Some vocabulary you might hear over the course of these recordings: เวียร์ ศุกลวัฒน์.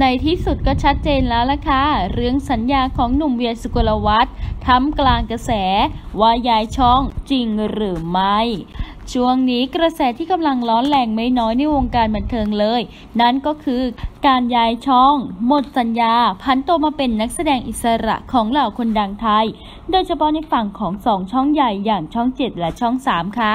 ในที่สุดก็ชัดเจนแล้วล่ะค่ะเรื่องสัญญาของหนุ่มเวียสุกลวัฒน์ท่ามกลางกระแสว่ายายช่องจริงหรือไม่ช่วงนี้กระแสที่กำลังร้อนแรงไม่น้อยในวงการบันเทิงเลยนั่นก็คือการย้ายช่องหมดสัญญาผันตัวมาเป็นนักแสดงอิสระของเหล่าคนดังไทยโดยเฉพาะในฝั่งของ2ช่องใหญ่อย่างช่อง7และช่อง3ค่ะ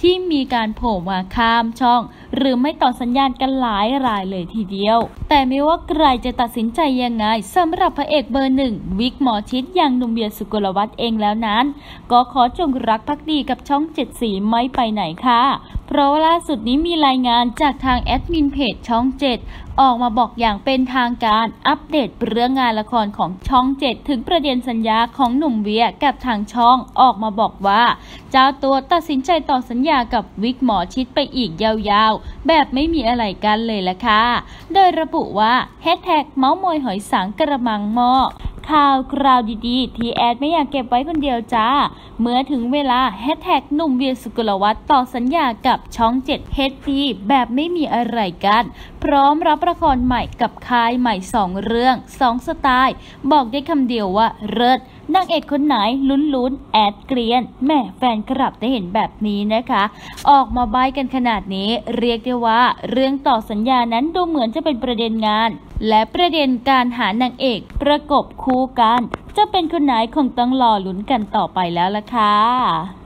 ที่มีการโผล่มาข้ามช่องหรือไม่ต่อสัญญาณกันหลายรายเลยทีเดียวแต่ไม่ว่าใครจะตัดสินใจยังไงสำหรับพระเอกเบอร์1วิกหมอชิตอย่างหนุ่มเวียสุกลวัฒน์เองแล้วนั้นก็ขอจงรักภักดีกับช่อง7สีไม่ไปไหนค่ะเพราะล่าสุดนี้มีรายงานจากทางแอดมินเพจช่อง7ออกมาบอกอย่างเป็นทางการอัปเดตเรื่องงานละครของช่อง7ถึงประเด็นสัญญาของหนุ่มเวียกับทางช่องออกมาบอกว่าเจ้าตัวตัดสินใจต่อสัญญากับวิกหมอชิตไปอีกยาวๆแบบไม่มีอะไรกันเลยล่ะค่ะโดยระบุว่าแฮชแท็กเมาส์มอยหอยสังกระมังหม้อข่าวคราวดีๆที่แอดไม่อยากเก็บไว้คนเดียวจ้าเมื่อถึงเวลาแฮชแท็กหนุ่มเวียสุกลวัฒน์ต่อสัญญากับช่อง7 HD แบบไม่มีอะไรกันพร้อมรับละครใหม่กับค่ายใหม่2เรื่อง2สไตล์บอกได้คำเดียวว่าเลิศนางเอกคนไหนลุ้นแอดเกรียนแม่แฟนคลับได้เห็นแบบนี้นะคะออกมาใบ้กันขนาดนี้เรียกได้ว่าเรื่องต่อสัญญานั้นดูเหมือนจะเป็นประเด็นงานและประเด็นการหานางเอกประกบคู่กันจะเป็นคนไหนคงต้องรอลุ้นกันต่อไปแล้วล่ะค่ะ